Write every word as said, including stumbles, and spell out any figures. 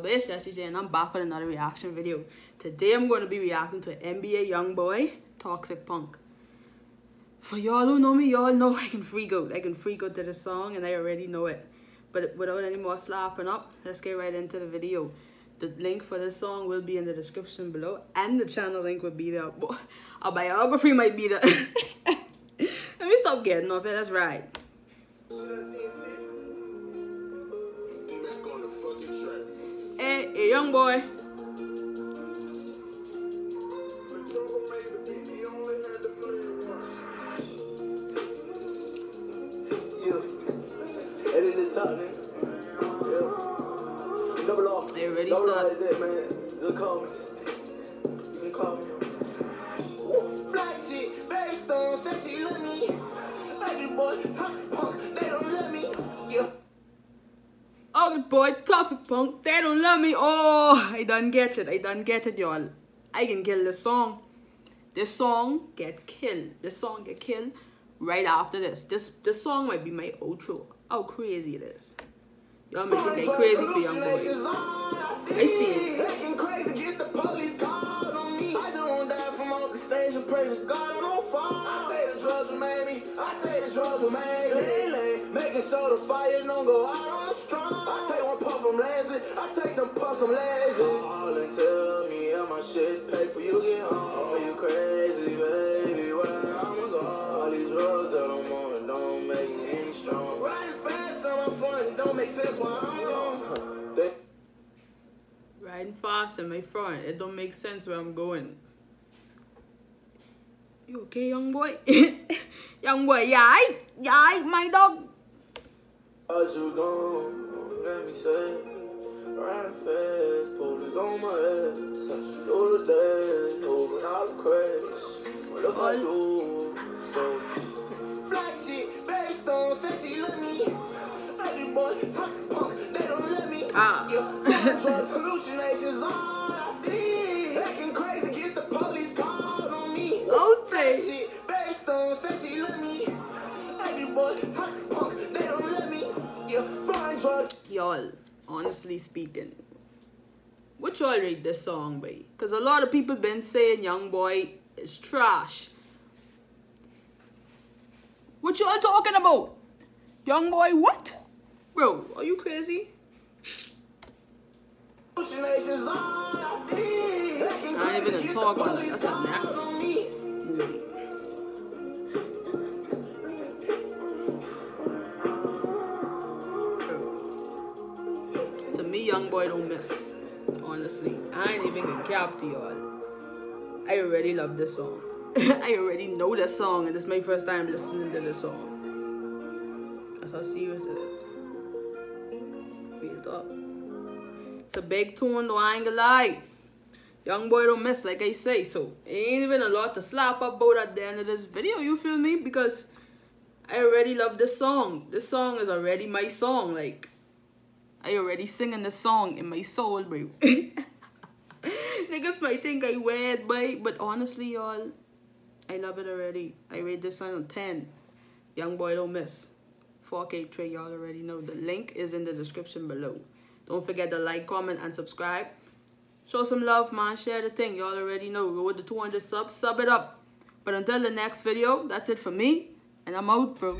up, it's Jessie J and I'm back with another reaction video. Today I'm going to be reacting to N B A YoungBoy, Toxic Punk. For y'all who know me, y'all know I can freak out. I can freak out to this song and I already know it. But without any more slapping up, let's get right into the video. The link for this song will be in the description below and the channel link will be there. A biography might be there. Let me stop getting off it, that's right. Hey, hey, young boy. They already start. Ugly boy, Toxic Punk, they don't love me. Oh, I done get it. I done get it, y'all. I can kill this song. This song get killed. This song get killed right after this. This this song might be my outro. How crazy it is. Y'all making that crazy for young boys. I see it. Riding fast in my front, it don't make sense where I'm going. You okay, young boy? Young boy, yeah, I, yeah, I, my dog. As you go, let me say, run fast, pull it on my head, touch it all the day, over how to crash. What if I do? So flashy, very strong, fishy, let me. Ugly boy, Toxic Punk, they don't let me. Ah. Yeah. Y'all, honestly speaking, what y'all rate this song by? Because a lot of people been saying YoungBoy is trash. What y'all talking about? YoungBoy what? Bro, are you crazy? I ain't even gonna talk about that. That's a next movie. YoungBoy don't miss, honestly. I ain't even gonna cap to y'all. I already love this song. I already know this song, and it's my first time listening to this song. That's how serious it is. Beat it up. It's a big tune, though. I ain't gonna lie. YoungBoy don't miss, like I say. So ain't even a lot to slap up about at the end of this video. You feel me? Because I already love this song. This song is already my song. Like. I already singing the song in my soul, bro. Niggas might think I weird, boy, but honestly, y'all, I love it already. I rate this song on ten. YoungBoy don't miss. four K Trey, y'all already know. The link is in the description below. Don't forget to like, comment, and subscribe. Show some love, man. Share the thing. Y'all already know. Roll the two hundred subs. Sub it up. But until the next video, that's it for me. And I'm out, bro.